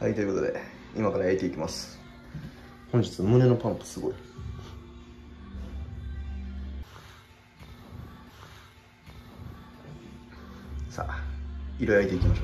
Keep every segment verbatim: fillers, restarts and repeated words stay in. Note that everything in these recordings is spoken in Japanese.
はい、ということで今から焼いていきます。本日胸のパンプすごい。さあ、色焼いていきましょ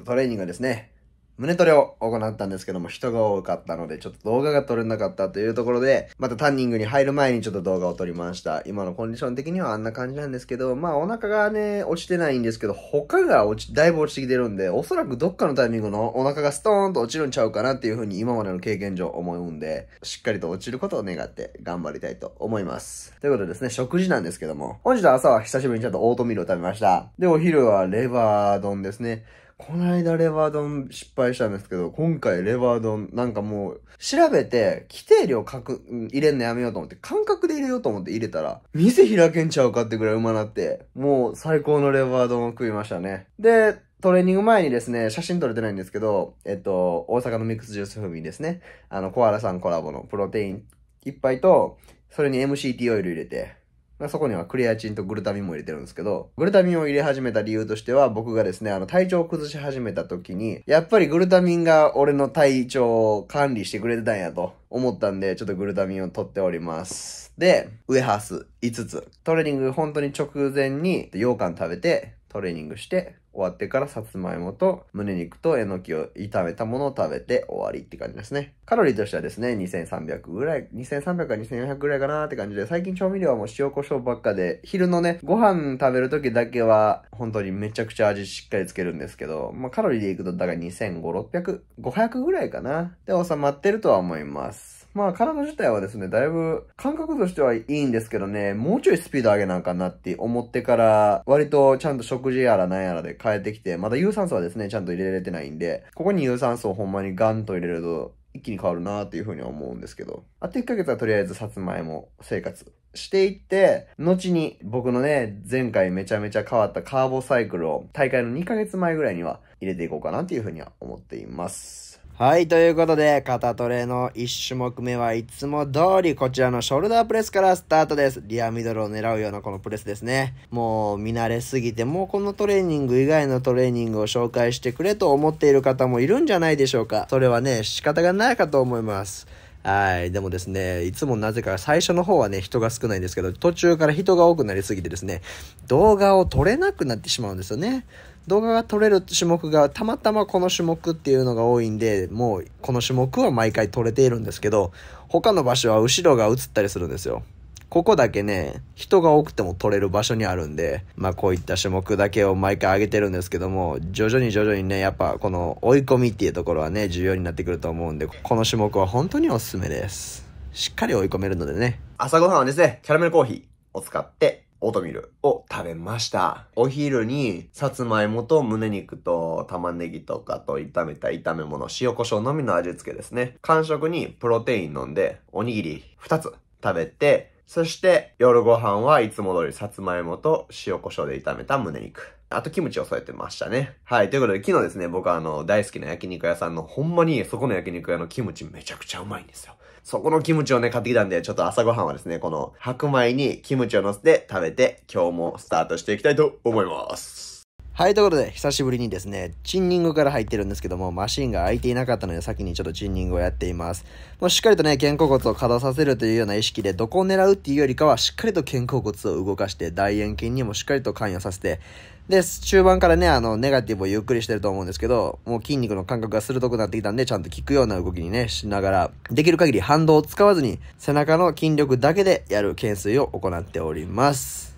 う。トレーニングはですね、胸トレを行ったんですけども、人が多かったのでちょっと動画が撮れなかったというところで、またタンニングに入る前にちょっと動画を撮りました。今のコンディション的にはあんな感じなんですけど、まあお腹がね落ちてないんですけど、他が落ちだいぶ落ちてきてるんで、おそらくどっかのタイミングのお腹がストーンと落ちるんちゃうかなっていう風に今までの経験上思うんで、しっかりと落ちることを願って頑張りたいと思います。ということでですね、食事なんですけども、本日は朝は久しぶりにちょっとオートミールを食べました。で、お昼はレバー丼ですね。この間レバー丼失敗したんですけど、今回レバー丼、なんかもう、調べて、規定量書く、入れんのやめようと思って、感覚で入れようと思って入れたら、店開けんちゃうかってぐらいうまなって、もう最高のレバー丼を食いましたね。で、トレーニング前にですね、写真撮れてないんですけど、えっと、大阪のミックスジュース風味ですね。あの、コアラさんコラボのプロテイン一杯と、それに エムシーティー オイル入れて、まあそこにはクレアチンとグルタミンも入れてるんですけど、グルタミンを入れ始めた理由としては、僕がですね、あの体調を崩し始めた時に、やっぱりグルタミンが俺の体調を管理してくれてたんやと思ったんで、ちょっとグルタミンを取っております。で、ウエハースいつつ。トレーニング本当に直前に羊羹食べて、トレーニングして、終わってからさつまいもと胸肉とえのきを炒めたものを食べて終わりって感じですね。カロリーとしてはですね、にせんさんびゃくぐらい、にせんさんびゃくかにせんよんひゃくぐらいかなーって感じで、最近調味料はもう塩コショウばっかで、昼のね、ご飯食べる時だけは本当にめちゃくちゃ味しっかりつけるんですけど、まあカロリーでいくとだからにせんごひゃく、ろっぴゃく、ごひゃくぐらいかな。で、収まってるとは思います。まあ体自体はですね、だいぶ感覚としてはいいんですけどね、もうちょいスピード上げなんかなって思ってから、割とちゃんと食事やらなんやらで変えてきて、まだ有酸素はですね、ちゃんと入れられてないんで、ここに有酸素をほんまにガンと入れると一気に変わるなーっていう風には思うんですけど、あといっかげつはとりあえずさつまいも生活していって、後に僕のね、前回めちゃめちゃ変わったカーボサイクルを大会のにかげつまえぐらいには入れていこうかなっていう風には思っています。はい、ということで、肩トレのいち種目目はいつも通り、こちらのショルダープレスからスタートです。リアミドルを狙うようなこのプレスですね。もう見慣れすぎて、もうこのトレーニング以外のトレーニングを紹介してくれと思っている方もいるんじゃないでしょうか。それはね、仕方がないかと思います。はい。でもですね、いつもなぜか最初の方はね、人が少ないんですけど、途中から人が多くなりすぎてですね、動画を撮れなくなってしまうんですよね。動画が撮れる種目がたまたまこの種目っていうのが多いんで、もうこの種目は毎回撮れているんですけど、他の場所は後ろが映ったりするんですよ。ここだけね、人が多くても取れる場所にあるんで、まあこういった種目だけを毎回上げてるんですけども、徐々に徐々にね、やっぱこの追い込みっていうところはね、重要になってくると思うんで、この種目は本当におすすめです。しっかり追い込めるのでね。朝ごはんはですね、キャラメルコーヒーを使って、オートミールを食べました。お昼に、さつまいもと胸肉と玉ねぎとかと炒めた炒め物、塩コショウのみの味付けですね。間食にプロテイン飲んで、おにぎりふたつ食べて、そして夜ご飯はいつも通りさつまいもと塩コショウで炒めた胸肉。あとキムチを添えてましたね。はい。ということで昨日ですね、僕はあの大好きな焼肉屋さんの、ほんまにそこの焼肉屋のキムチめちゃくちゃうまいんですよ。そこのキムチをね、買ってきたんで、ちょっと朝ごはんはですね、この白米にキムチを乗せて食べて、今日もスタートしていきたいと思います。はい、ということで、久しぶりにですね、チンニングから入ってるんですけども、マシンが空いていなかったので、先にちょっとチンニングをやっています。もうしっかりとね、肩甲骨を可動させるというような意識で、どこを狙うっていうよりかは、しっかりと肩甲骨を動かして、大円筋にもしっかりと関与させて、で、中盤からね、あの、ネガティブをゆっくりしてると思うんですけど、もう筋肉の感覚が鋭くなってきたんで、ちゃんと効くような動きにね、しながら、できる限り反動を使わずに、背中の筋力だけでやる懸垂を行っております。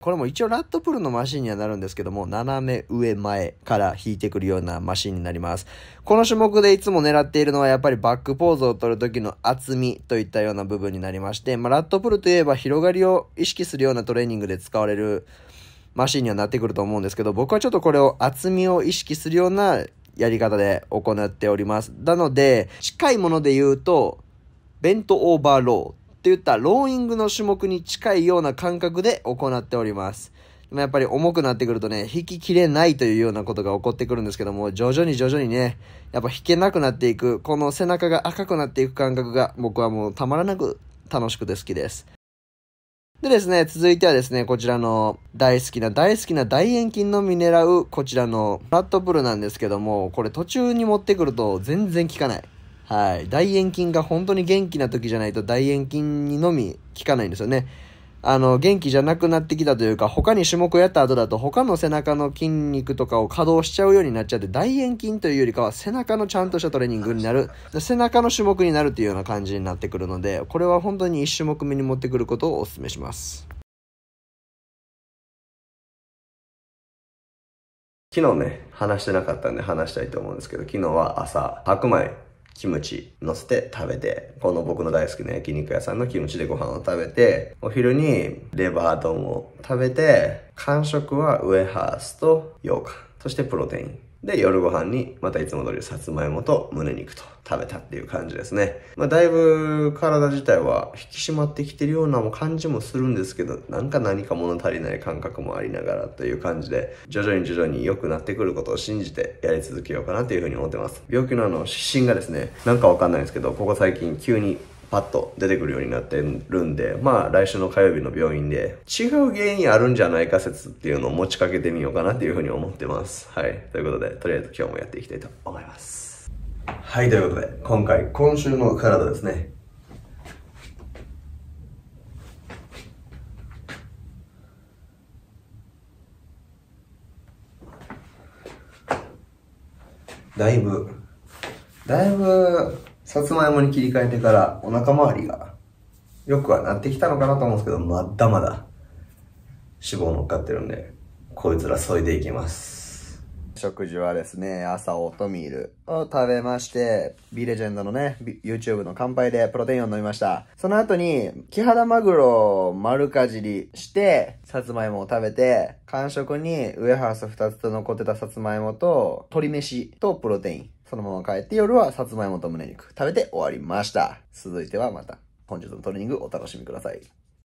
これも一応ラットプルのマシンにはなるんですけども、斜め上前から引いてくるようなマシンになります。この種目でいつも狙っているのはやっぱりバックポーズを取る時の厚みといったような部分になりまして、まあ、ラットプルといえば広がりを意識するようなトレーニングで使われるマシンにはなってくると思うんですけど、僕はちょっとこれを厚みを意識するようなやり方で行っております。なので、近いもので言うと、ベントオーバーロー。といったローイングの種目に近いような感覚で行っております。やっぱり重くなってくるとね、引ききれないというようなことが起こってくるんですけども、徐々に徐々にね、やっぱ引けなくなっていく、この背中が赤くなっていく感覚が僕はもうたまらなく楽しくて好きです。でですね、続いてはですね、こちらの大好きな大好きな大円筋のみ狙うこちらのフラットプルなんですけども、これ途中に持ってくると全然効かない。はい。大円筋が本当に元気な時じゃないと大円筋にのみ効かないんですよね。あの、元気じゃなくなってきたというか、他に種目をやった後だと他の背中の筋肉とかを稼働しちゃうようになっちゃって、大円筋というよりかは背中のちゃんとしたトレーニングになる、背中の種目になるというような感じになってくるので、これは本当にいち種目目に持ってくることをお勧めします。昨日ね、話してなかったんで話したいと思うんですけど、昨日は朝、白米、キムチ乗せて食べて、この僕の大好きな焼肉屋さんのキムチでご飯を食べて、お昼にレバー丼を食べて、間食はウエハースと羊羹、そしてプロテイン。で、夜ご飯にまたいつも通りさつまいもと胸肉と食べたっていう感じですね。まあだいぶ体自体は引き締まってきてるような感じもするんですけど、なんか何か物足りない感覚もありながらという感じで、徐々に徐々に良くなってくることを信じてやり続けようかなというふうに思ってます。病気のあの、湿疹がですね、なんかわかんないんですけど、ここ最近急にパッと出てくるようになってるんで、まあ来週の火曜日の病院で違う原因あるんじゃないか説っていうのを持ちかけてみようかなっていうふうに思ってます。はい。ということで、とりあえず今日もやっていきたいと思います。はい、ということで、今回、今週の体ですね。だいぶ、だいぶ、さつまいもに切り替えてからお腹周りがよくはなってきたのかなと思うんですけど、まだまだ脂肪乗っかってるんで、こいつら削いでいきます。食事はですね、朝オートミールを食べまして、Bレジェンドのね、YouTube の乾杯でプロテインを飲みました。その後に、キハダマグロを丸かじりして、さつまいもを食べて、間食にウエハースふたつと残ってたさつまいもと、鶏飯とプロテイン。そのまま帰って夜はさつまいもと胸肉食べて終わりました。続いてはまた本日のトレーニングお楽しみください。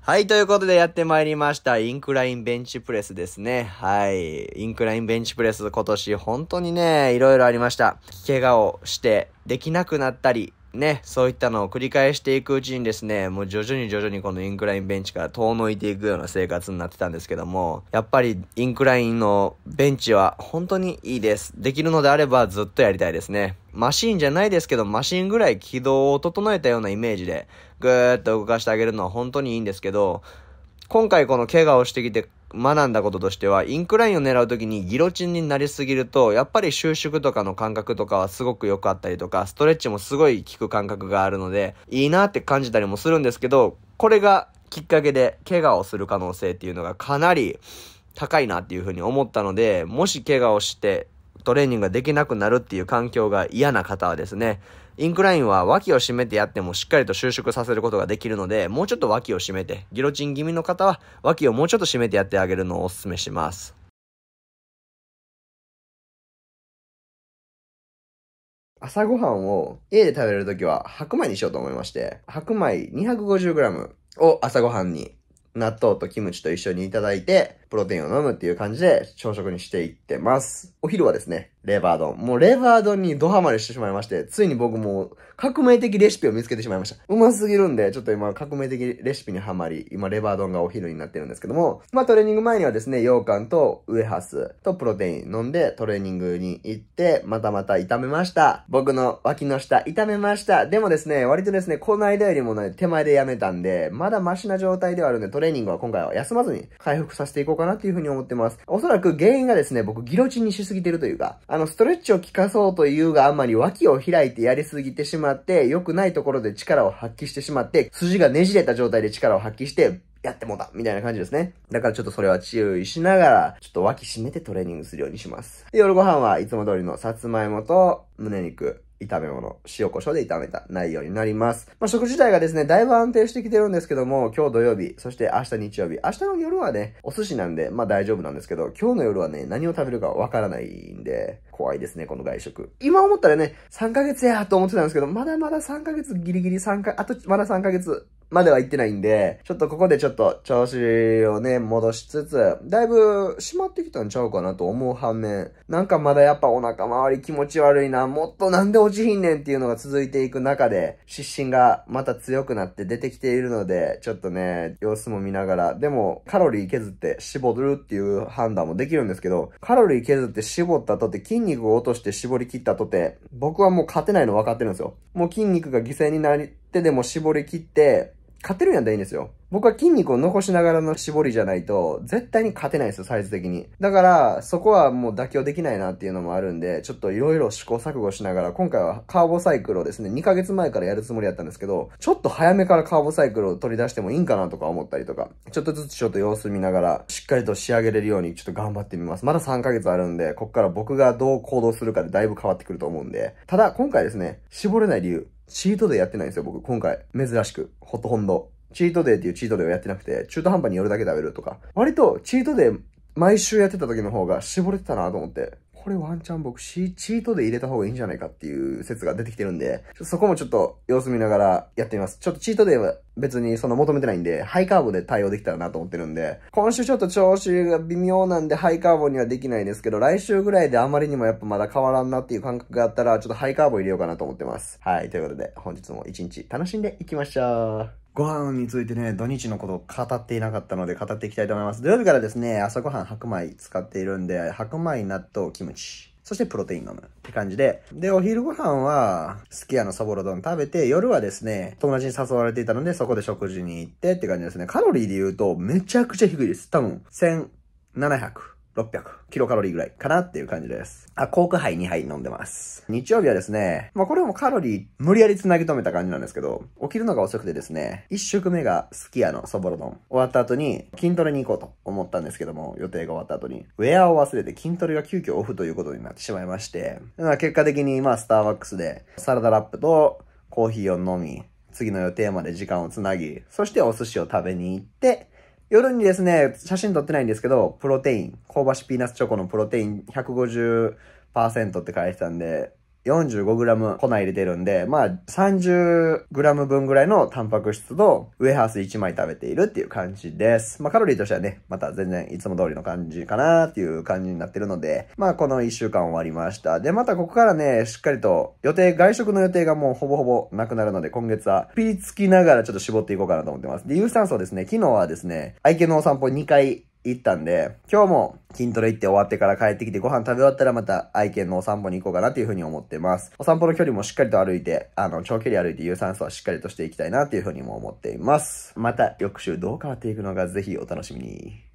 はい、ということでやってまいりました。インクラインベンチプレスですね。はい。インクラインベンチプレス今年本当にね、いろいろありました。怪我をしてできなくなったり、ね、そういったのを繰り返していくうちにですね、もう徐々に徐々にこのインクラインベンチから遠のいていくような生活になってたんですけども、やっぱりインクラインのベンチは本当にいいです。できるのであればずっとやりたいですね。マシーンじゃないですけど、マシーンぐらい軌道を整えたようなイメージで、ぐーっと動かしてあげるのは本当にいいんですけど、今回この怪我をしてきて、学んだこととしては、インクラインを狙うときにギロチンになりすぎると、やっぱり収縮とかの感覚とかはすごく良かったりとか、ストレッチもすごい効く感覚があるので、いいなって感じたりもするんですけど、これがきっかけで怪我をする可能性っていうのがかなり高いなっていうふうに思ったので、もし怪我をしてトレーニングができなくなるっていう環境が嫌な方はですね、インクラインは脇を締めてやってもしっかりと収縮させることができるので、もうちょっと脇を締めて、ギロチン気味の方は脇をもうちょっと締めてやってあげるのをお勧めします。朝ごはんを家で食べれるときは白米にしようと思いまして、白米 にひゃくごじゅうグラム を朝ごはんに納豆とキムチと一緒にいただいて、プロテインを飲むっていう感じで朝食にしていってます。お昼はですね、レバー丼。もうレバー丼にドハマりしてしまいまして、ついに僕も革命的レシピを見つけてしまいました。うますぎるんで、ちょっと今革命的レシピにはまり、今レバー丼がお昼になってるんですけども、まあトレーニング前にはですね、羊羹とウエハースとプロテイン飲んでトレーニングに行って、またまた痛めました。僕の脇の下痛めました。でもですね、割とですね、この間よりもね、手前でやめたんで、まだマシな状態ではあるんで、トレーニングは今回は休まずに回復させていこうかなというふうに思ってます。おそらく原因がですね、僕ギロチンにしすぎてるというか、あのストレッチを効かそうというがあまり脇を開いてやりすぎてしまって、良くないところで力を発揮してしまって、筋がねじれた状態で力を発揮して、やってもだみたいな感じですね。だからちょっとそれは注意しながら、ちょっと脇締めてトレーニングするようにします。で、夜ご飯はいつも通りのさつまいもと胸肉。炒め物、塩胡椒で炒めた内容になります。まあ、食事自体がですね、だいぶ安定してきてるんですけども、今日土曜日、そして明日日曜日、明日の夜はね、お寿司なんで、まあ大丈夫なんですけど、今日の夜はね、何を食べるかわからないんで、怖いですね、この外食。今思ったらね、さんかげつやと思ってたんですけど、まだまださんかげつ、ギリギリさんか、あとまださんかげつまでは行ってないんで、ちょっとここでちょっと調子をね、戻しつつ、だいぶ締まってきたんちゃうかなと思う反面、なんかまだやっぱお腹周り気持ち悪いな、もっとなんで落ちひんねんっていうのが続いていく中で、湿疹がまた強くなって出てきているので、ちょっとね、様子も見ながら、でもカロリー削って絞るっていう判断もできるんですけど、カロリー削って絞ったとて、筋肉を落として絞り切ったとて、僕はもう勝てないの分かってるんですよ。もう筋肉が犠牲になってでも絞り切って、勝てるんやったらいいんですよ。僕は筋肉を残しながらの絞りじゃないと、絶対に勝てないですよ、サイズ的に。だから、そこはもう妥協できないなっていうのもあるんで、ちょっといろいろ試行錯誤しながら、今回はカーボサイクルをですね、にかげつまえからやるつもりだったんですけど、ちょっと早めからカーボサイクルを取り出してもいいんかなとか思ったりとか、ちょっとずつちょっと様子見ながら、しっかりと仕上げれるようにちょっと頑張ってみます。まださんかげつあるんで、こっから僕がどう行動するかでだいぶ変わってくると思うんで、ただ今回ですね、絞れない理由、チートデーやってないんですよ、僕。今回。珍しく。ほとんど。チートデーっていうチートデーをやってなくて、中途半端に夜だけ食べるとか。割と、チートデー、毎週やってた時の方が絞れてたなと思って。これワンチャン僕、チートデー入れた方がいいんじゃないかっていう説が出てきてるんで、そこもちょっと様子見ながらやってみます。ちょっとチートデーは別にその求めてないんで、ハイカーボで対応できたらなと思ってるんで、今週ちょっと調子が微妙なんでハイカーボにはできないですけど、来週ぐらいであまりにもやっぱまだ変わらんなっていう感覚があったら、ちょっとハイカーボ入れようかなと思ってます。はい、ということで本日も一日楽しんでいきましょう。ご飯についてね、土日のことを語っていなかったので語っていきたいと思います。土曜日からですね、朝ごはん白米使っているんで、白米、納豆、キムチ、そしてプロテイン飲むって感じで、で、お昼ご飯は、すき家のそぼろ丼食べて、夜はですね、友達に誘われていたので、そこで食事に行ってって感じですね。カロリーで言うと、めちゃくちゃ低いです。多分、せんななひゃく。ろっぴゃくキロカロリーぐらいかなっていう感じです。あ、コークハイにはい飲んでます。日曜日はですね、まあこれもカロリー無理やり繋ぎ止めた感じなんですけど、起きるのが遅くてですね、いっ食目がすき家のそぼろ丼。終わった後に筋トレに行こうと思ったんですけども、予定が終わった後に、ウェアを忘れて筋トレが急遽オフということになってしまいまして、だから結果的にまあスターバックスでサラダラップとコーヒーを飲み、次の予定まで時間を繋ぎ、そしてお寿司を食べに行って、夜にですね、写真撮ってないんですけど、プロテイン、香ばしピーナッツチョコのプロテイン ひゃくごじゅうパーセント って書いてたんで、よんじゅうごグラム 粉入れてるんで、まあ さんじゅうグラム 分ぐらいのタンパク質とウェハースいちまい食べているっていう感じです。まあカロリーとしてはね、また全然いつも通りの感じかなっていう感じになってるので、まあこのいっしゅうかん終わりました。で、またここからね、しっかりと予定、外食の予定がもうほぼほぼなくなるので、今月はピリつきながらちょっと絞っていこうかなと思ってます。で、有酸素ですね、昨日はですね、愛犬のお散歩にかい、行ったんで、今日も筋トレ行って終わってから帰ってきてご飯食べ終わったらまた愛犬のお散歩に行こうかなというふうに思ってます。お散歩の距離もしっかりと歩いて、あの、長距離歩いて有酸素はしっかりとしていきたいなというふうにも思っています。また翌週どう変わっていくのかぜひお楽しみに。